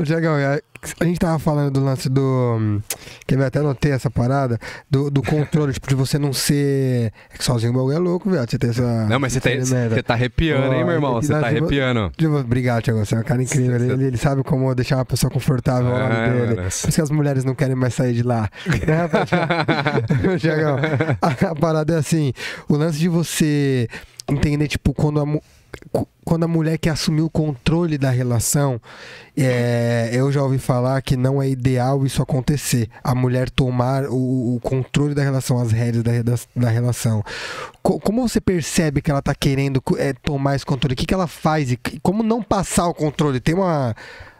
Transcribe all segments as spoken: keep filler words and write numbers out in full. Ô, Tiagão, a gente tava falando do lance do... Que eu até anotei essa parada. Do, do controle, tipo, de você não ser... É que sozinho o bagulho é louco, velho. Você tem essa... Não, mas você tá, tá arrepiando, oh, hein, meu irmão? Você tá arrepiando. De... Obrigado, Tiagão. Você é um cara incrível. Ele, ele, ele sabe como deixar uma pessoa confortável ao lado é, dele. Por isso que as mulheres não querem mais sair de lá. Né, Tiagão? A, a parada é assim. O lance de você entender, tipo, quando a... Quando a mulher quer assumir o controle da relação, é, eu já ouvi falar que não é ideal isso acontecer. A mulher tomar o, o controle da relação, as rédeas da, da, da relação. Co como você percebe que ela tá querendo é, tomar esse controle? O que, que ela faz? E como não passar o controle? Tem uma...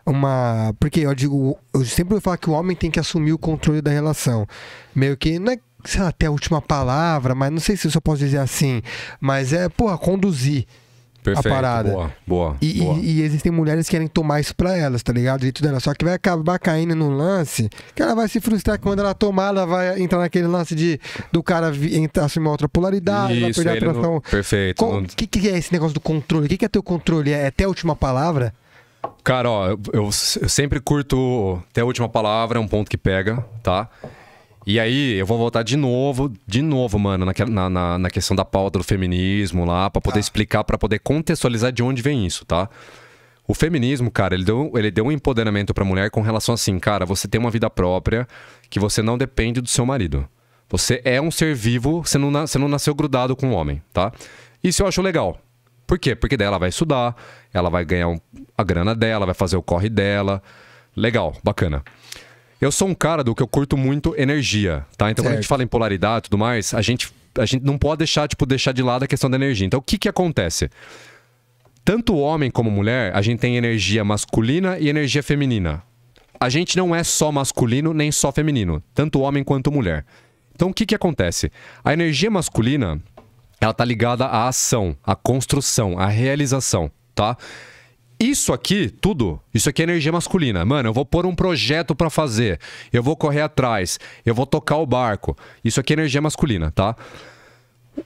uma porque eu digo, eu sempre vou falar que o homem tem que assumir o controle da relação. Meio que... Não é, sei lá, até a última palavra, mas não sei se eu só posso dizer assim. Mas é, porra, conduzir. Perfeito, a parada. Boa, boa, e, boa. E, e existem mulheres que querem tomar isso pra elas, tá ligado? E tudo dela. Só que vai acabar caindo no lance que ela vai se frustrar, que quando ela tomar, ela vai entrar naquele lance de do cara assumir uma outra polaridade, isso, vai perder a atração. Não... Perfeito. O que, que é esse negócio do controle? O que, que é teu controle? É até a última palavra? Cara, ó, eu, eu, eu sempre curto até a última palavra, é um ponto que pega, tá? E aí, eu vou voltar de novo, de novo, mano, na, na, na questão da pauta do feminismo lá, pra poder ah. explicar, pra poder contextualizar de onde vem isso, tá? O feminismo, cara, ele deu, ele deu um empoderamento pra mulher com relação assim, cara, você tem uma vida própria, que você não depende do seu marido. Você é um ser vivo, você não, você não nasceu grudado com um homem, tá? Isso eu acho legal. Por quê? Porque daí ela vai estudar, ela vai ganhar um, a grana dela, vai fazer o corre dela. Legal, bacana. Eu sou um cara do que eu curto muito energia, tá? Então, certo. Quando a gente fala em polaridade e tudo mais, a gente, a gente não pode deixar, tipo, deixar de lado a questão da energia. Então, o que que acontece? Tanto homem como mulher, a gente tem energia masculina e energia feminina. A gente não é só masculino nem só feminino, tanto homem quanto mulher. Então, o que que acontece? A energia masculina, ela tá ligada à ação, à construção, à realização, tá? Isso aqui, tudo, isso aqui é energia masculina. Mano, eu vou pôr um projeto pra fazer, eu vou correr atrás, eu vou tocar o barco. Isso aqui é energia masculina, tá?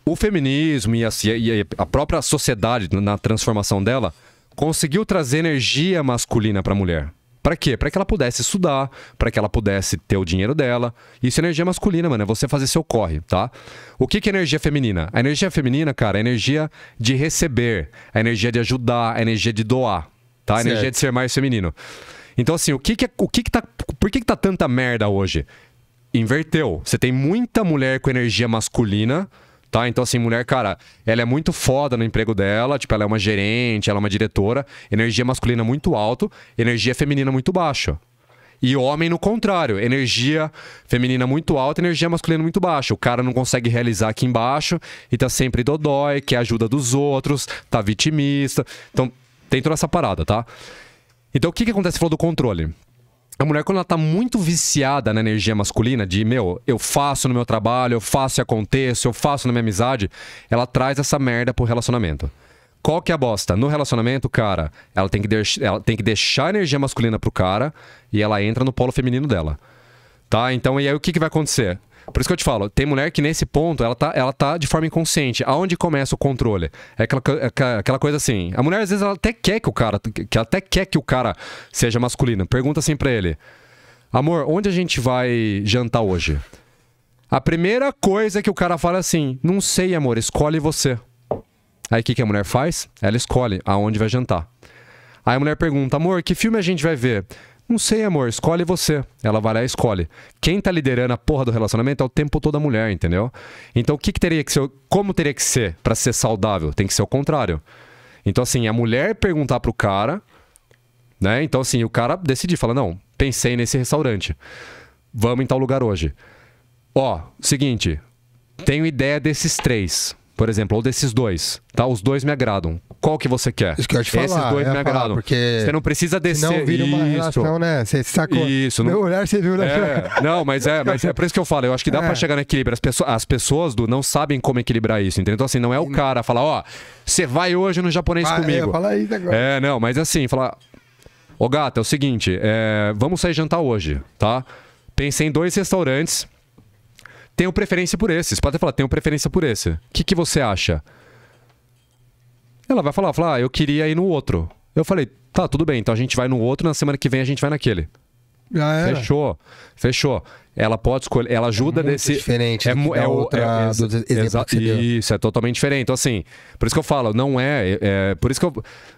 O feminismo e a, e a própria sociedade, na transformação dela, conseguiu trazer energia masculina pra mulher. Pra quê? Pra que ela pudesse estudar, pra que ela pudesse ter o dinheiro dela. Isso é energia masculina, mano, é você fazer seu corre, tá? O que que é energia feminina? A energia feminina, cara, é a energia de receber, a energia de ajudar, a energia de doar, tá? A certo. Energia de ser mais feminino. Então, assim, o que que, o que que tá... Por que que tá tanta merda hoje? Inverteu. Você tem muita mulher com energia masculina, tá? Então, assim, mulher, cara, ela é muito foda no emprego dela, tipo, ela é uma gerente, ela é uma diretora, energia masculina muito alto, energia feminina muito baixa. E homem, no contrário, energia feminina muito alta, energia masculina muito baixa. O cara não consegue realizar aqui embaixo e tá sempre dodói, quer ajuda dos outros, tá vitimista. Então, tem toda essa parada, tá? Então, o que que acontece? Você falou do controle. A mulher, quando ela tá muito viciada na energia masculina, de, meu, eu faço no meu trabalho, eu faço e aconteço, eu faço na minha amizade, ela traz essa merda pro relacionamento. Qual que é a bosta? No relacionamento, cara, ela tem que, ela tem que deixar a energia masculina pro cara e ela entra no polo feminino dela. Tá? Então, e aí o que que vai acontecer? Por isso que eu te falo, tem mulher que nesse ponto, ela tá, ela tá de forma inconsciente. Aonde começa o controle? É aquela, aquela coisa assim, a mulher às vezes ela até quer que o cara, que até quer que o cara seja masculino. Pergunta assim pra ele, amor, onde a gente vai jantar hoje? A primeira coisa que o cara fala assim, não sei, amor, escolhe você. Aí o que que a mulher faz? Ela escolhe aonde vai jantar. Aí a mulher pergunta, amor, que filme a gente vai ver? Não sei, amor, escolhe você. Ela vai lá e escolhe. Quem tá liderando a porra do relacionamento é o tempo todo a mulher, entendeu? Então, o que que teria que ser, como teria que ser pra ser saudável? Tem que ser o contrário. Então, assim, a mulher perguntar pro cara, né? Então, assim, o cara decidir, fala, não, pensei nesse restaurante. Vamos em tal lugar hoje. Ó, seguinte, tenho ideia desses três, por exemplo, ou desses dois, tá? Os dois me agradam. Qual que você quer? Isso que eu te falar. Esses dois me agradam. Porque você não precisa descer. Não vira uma relação, né? Você sacou. Isso. Meu olhar, você viu, né? Não, mas é, mas é por isso que eu falo. Eu acho que dá é. pra chegar no equilíbrio. As pessoas, as pessoas do, não sabem como equilibrar isso, entendeu? Então, assim, não é o cara falar, ó, oh, você vai hoje no japonês ah, comigo. É, fala isso agora. É, não, mas assim, falar, ô, oh, gata, é o seguinte, é, vamos sair jantar hoje, tá? Pensei em dois restaurantes. Tenho preferência por esse. Você pode até falar, tenho preferência por esse. O que que você acha? Ela vai falar, falar, ah, eu queria ir no outro. Eu falei, Tá, tudo bem. Então a gente vai no outro, na semana que vem a gente vai naquele. Já era. Fechou. Fechou. Ela pode escolher, ela ajuda nesse. É diferente. É muito diferente. Isso, é totalmente diferente. Então, assim, por isso que eu falo, não é. é por isso que eu.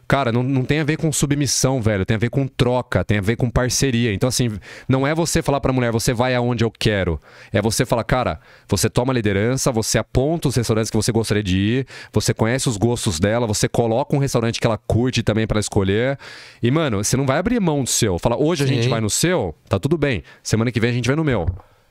Cara, não, não tem a ver com submissão, velho. Tem a ver com troca, tem a ver com parceria. Então, assim, não é você falar pra mulher, você vai aonde eu quero. É você falar, cara, você toma a liderança, você aponta os restaurantes que você gostaria de ir, você conhece os gostos dela, você coloca um restaurante que ela curte também pra escolher. E, mano, você não vai abrir mão do seu. Fala, hoje a Sim. gente vai no seu, tá tudo bem. Semana que vem a gente vai no meu.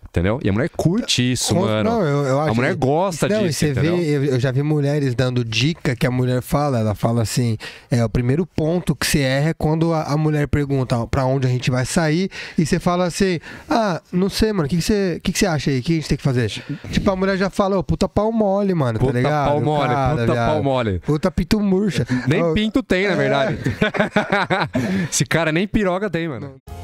Entendeu? E a mulher curte isso, Com... mano. Não, eu, eu acho a mulher que... gosta não, disso, você vê, eu, eu já vi mulheres dando dica que a mulher fala, ela fala assim, é, o primeiro ponto que você erra é quando a, a mulher pergunta pra onde a gente vai sair e você fala assim, ah, não sei, mano, o que, que, você, que, que você acha aí? O que a gente tem que fazer? Tipo, a mulher já fala, ô, oh, puta pau mole, mano, puta tá ligado? Pau mole, cara, puta viado. pau mole. Puta pinto murcha. Nem oh, pinto tem, na verdade. É. Esse cara nem piroga tem, mano. Não.